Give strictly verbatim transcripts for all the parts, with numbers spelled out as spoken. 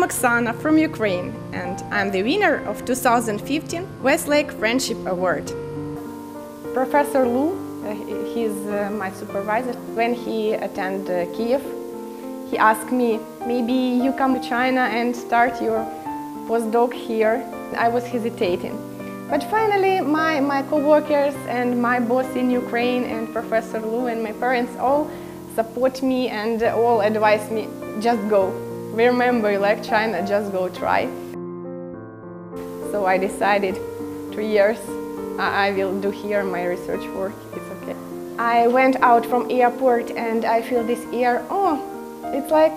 I'm Oksana from Ukraine, and I'm the winner of two thousand fifteen Westlake Friendship Award. Professor Lu, uh, he's uh, my supervisor. When he attended uh, Kyiv, he asked me, maybe you come to China and start your postdoc here. I was hesitating. But finally, my, my co-workers and my boss in Ukraine and Professor Lu and my parents all support me and all advise me, just go. Remember, you like China, just go try. So I decided three years I will do here my research work, it's okay. I went out from airport and I feel this air, oh, it's like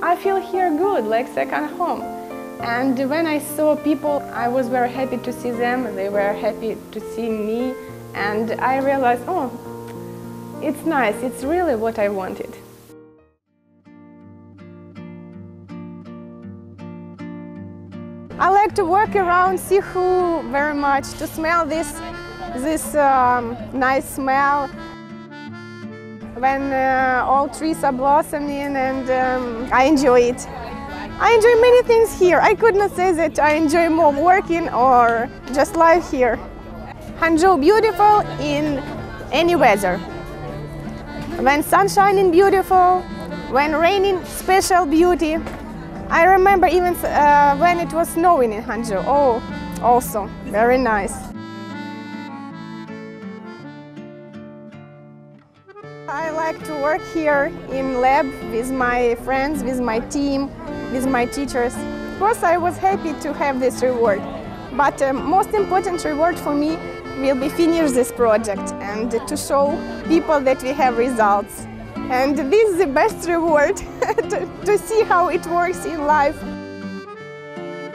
I feel here good, like second home. And when I saw people, I was very happy to see them, they were happy to see me, and I realized, oh, it's nice, it's really what I wanted. I like to walk around Sihu very much, to smell this, this um, nice smell. When uh, all trees are blossoming, and um, I enjoy it. I enjoy many things here. I could not say that I enjoy more working or just life here. Hangzhou beautiful in any weather. When sun shining beautiful, when raining special beauty. I remember even uh, when it was snowing in Hangzhou, oh, also very nice. I like to work here in lab with my friends, with my team, with my teachers. Of course, I was happy to have this reward, but the most important reward for me will be finish this project and to show people that we have results. And this is the best reward, to, to see how it works in life.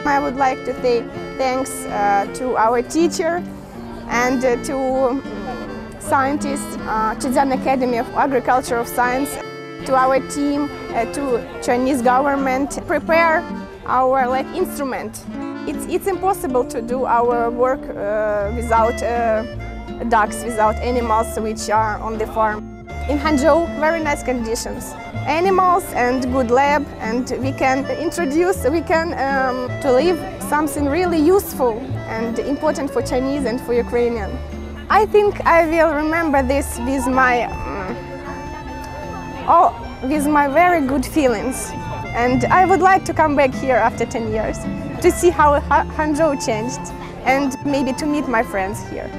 I would like to say thanks uh, to our teacher and uh, to um, scientists, uh, Zhejiang Academy of Agriculture of Science, to our team, uh, to Chinese government, prepare our like, instrument. It's, it's impossible to do our work uh, without uh, ducks, without animals which are on the farm. In Hangzhou, very nice conditions, animals and good lab, and we can introduce, we can um, to live something really useful and important for Chinese and for Ukrainian. I think I will remember this with my, um, all, with my very good feelings, and I would like to come back here after ten years to see how Hangzhou changed and maybe to meet my friends here.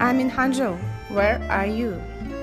I'm in Hangzhou. Where are you?